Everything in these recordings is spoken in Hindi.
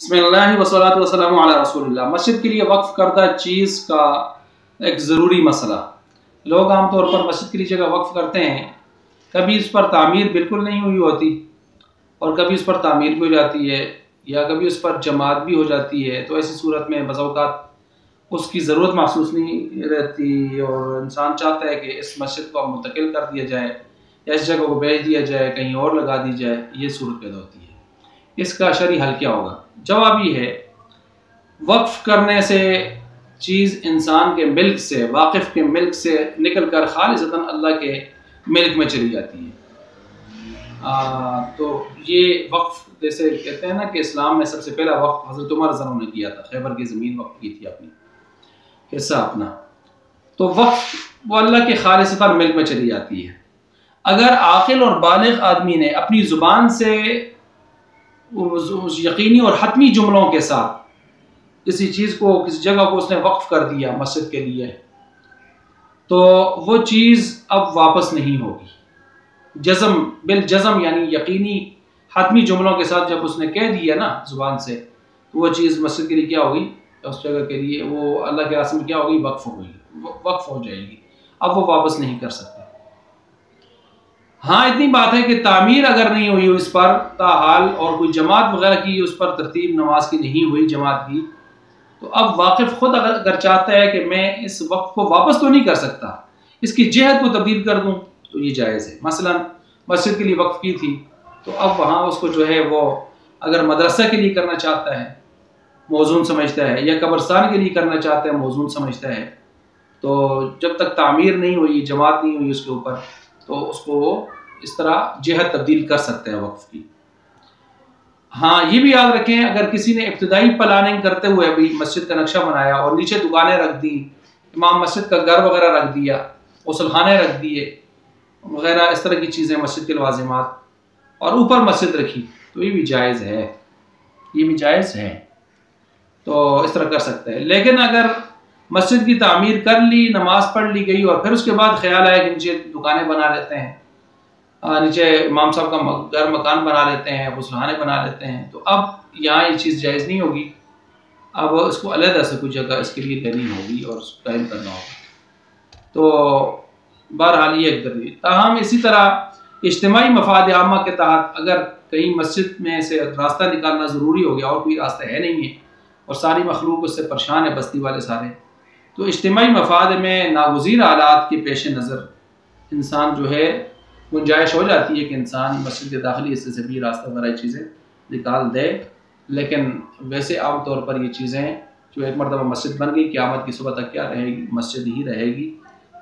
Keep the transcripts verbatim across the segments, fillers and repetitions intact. बिस्मिल्लाह वस्सलातु वस्सलामु अला रसूलिल्लाह। मस्जिद के लिए वक्फ करदा चीज़ का एक ज़रूरी मसला। लोग आमतौर पर मस्जिद के लिए जगह वक्फ करते हैं, कभी इस पर तामीर बिल्कुल नहीं हुई होती और कभी इस पर तामीर भी हो जाती है या कभी उस पर जमात भी हो जाती है। तो ऐसी सूरत में बज़ौक़ात उसकी ज़रूरत महसूस नहीं रहती और इंसान चाहता है कि इस मस्जिद को मुंतकिल कर दिया जाए या इस जगह को बेच दिया जाए, कहीं और लगा दी जाए। ये सूरत पैदा होती है। इसका शरई हल क्या होगा? जवाब ये है, वक्फ करने से चीज़ इंसान के मिल्क से, वाकिफ़ के मिल्क से निकल कर खालिसतन अल्लाह के मिल्क में चली जाती है। आ, तो ये वक्फ जैसे कहते हैं ना कि इस्लाम में सबसे पहला वक्फ हज़रत उमर रज़ियल्लाहु अन्हु ने किया था। खैबर की ज़मीन वक्फ की थी अपनी, हिस्सा अपना। तो वक्फ वो अल्लाह के खालिसतन मिल्क में चली जाती है। अगर आकिल और बालिग़ आदमी ने अपनी ज़ुबान से उस, उस यकीनी और हतमी जुमलों के साथ किसी चीज़ को, किसी जगह को उसने वक्फ कर दिया मस्जिद के लिए, तो वो चीज़ अब वापस नहीं होगी। जज़म बिल जज़म यानी यकीनी हतमी जुमलों के साथ जब उसने कह दिया ना ज़ुबान से, तो वो चीज़ मस्जिद के लिए क्या होगी, उस जगह के लिए वो अल्लाह के रास्ते में क्या होगी, वक्फ होगी, वक्फ हो जाएगी। अब वो वापस नहीं कर सकते। हाँ, इतनी बात है कि तामीर अगर नहीं हुई इस पर ताहाल और कोई जमात वगैरह की उस पर तरतीब नमाज की नहीं हुई जमात की, तो अब वाकिफ़ खुद अगर अगर चाहता है कि मैं इस वक्त को वापस तो नहीं कर सकता, इसकी जहत को तब्दील कर दूं, तो ये जायज़ है। मसलन मस्जिद के लिए वक्फ की थी, तो अब वहाँ उसको जो है वो अगर मदरसा के लिए करना चाहता है मौजून समझता है, या कब्रस्तान के लिए करना चाहता है मौजून समझता है, तो जब तक तामीर नहीं हुई, जमात नहीं हुई उसके ऊपर, तो उसको इस तरह जहत तब्दील कर सकते हैं वक्फ की। हाँ, ये भी याद रखें, अगर किसी ने इब्तदाई प्लानिंग करते हुए अभी मस्जिद का नक्शा बनाया और नीचे दुकानें रख दी, इमाम मस्जिद का घर वगैरह रख दिया, गसलखाने रख दिए वगैरह, इस तरह की चीज़ें मस्जिद के लवाजिमात, और ऊपर मस्जिद रखी, तो ये भी जायज़ है, ये भी जायज़ है, तो इस तरह कर सकते हैं। लेकिन अगर मस्जिद की तामीर कर ली, नमाज पढ़ ली गई और फिर उसके बाद ख्याल आया कि नीचे दुकानें बना लेते हैं, नीचे इमाम साहब का घर मकान बना लेते हैं, गुसलखाने बना लेते हैं, तो अब यहाँ ये चीज़ जायज़ नहीं होगी। अब उसको अलहदा से कुछ जगह इसके लिए देनी होगी और कायम करना होगा। तो बहरहाल ये कर दी। ताहम इसी तरह इज्तिमाई मफाद आमा के तहत अगर कहीं मस्जिद में से रास्ता निकालना ज़रूरी हो गया और कोई रास्ता है नहीं है और सारी मखलूक उससे परेशान है, बस्ती वाले सारे, तो इज्तिमाई मफाद में नागुज़ीर हालात के पेश नज़र इंसान जो है गुंजाइश हो जाती है कि इंसान मस्जिद के दाखिली हिस्से से भी रास्ता बराई चीज़ें निकाल दे। लेकिन वैसे आम तौर पर ये चीज़ें जो एक मरतबा मस्जिद बन गई, क़यामत की सुबह तक क्या रहेगी, मस्जिद ही रहेगी,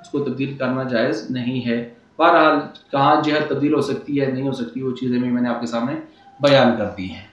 उसको तब्दील करना जायज़ नहीं है। बहरहाल कहाँ जहत तब्दील हो सकती है, नहीं हो सकती, वो चीज़ें भी मैंने आपके सामने बयान कर दी हैं।